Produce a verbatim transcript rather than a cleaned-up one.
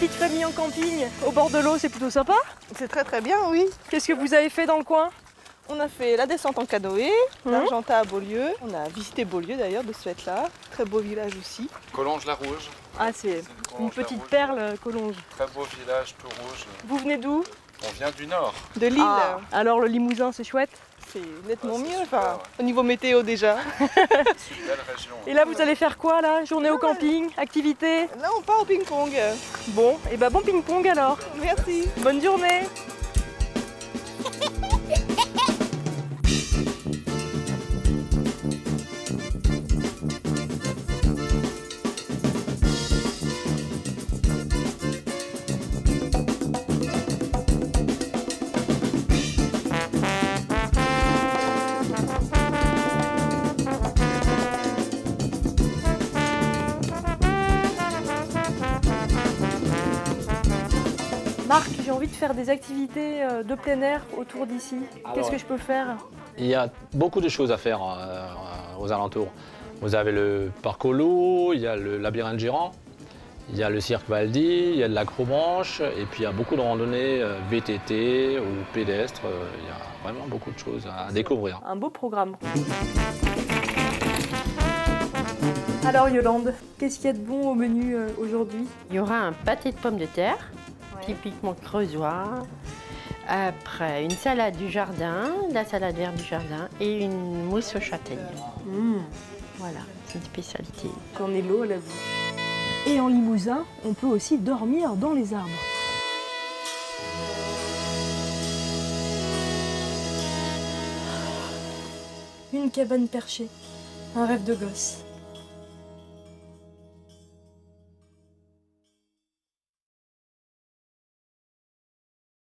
petite famille en camping au bord de l'eau, c'est plutôt sympa. C'est très très bien, oui. Qu'est-ce que vous avez fait dans le coin? On a fait la descente en canoë, mmh. l'Argentat à Beaulieu. On a visité Beaulieu d'ailleurs de ce fait-là. Très beau village aussi. Collonges-la-Rouge. Ah, c'est une petite perle, Collonges. Très beau village, tout rouge. Vous venez d'où? On vient du nord. De Lille. Ah. Alors le Limousin, c'est chouette? C'est nettement ah, mieux, super, enfin, ouais. Au niveau météo déjà. C'est une belle région. Et là, vous allez faire quoi, là? Journée au camping, activité? Là, on part au ping-pong. Bon, et bah bon ping-pong alors. Merci. Bonne journée. Marc, j'ai envie de faire des activités de plein air autour d'ici. Qu'est-ce que je peux faire? Il y a beaucoup de choses à faire euh, aux alentours. Vous avez le parcolo, il y a le labyrinthe girant, il y a le cirque Valdi, il y a de l'acrobranche, et puis il y a beaucoup de randonnées euh, V T T ou pédestres. Euh, il y a vraiment beaucoup de choses à découvrir. Un beau programme. Alors Yolande, qu'est-ce qu'il y a de bon au menu euh, aujourd'hui? Il y aura un pâté de pommes de terre. Typiquement creusois, après une salade du jardin, la salade verte du jardin et une mousse aux châtaignes. Mmh. Voilà, c'est une spécialité. Qu'on ait l'eau à la bouche. Et en Limousin, on peut aussi dormir dans les arbres. Une cabane perchée, un rêve de gosse.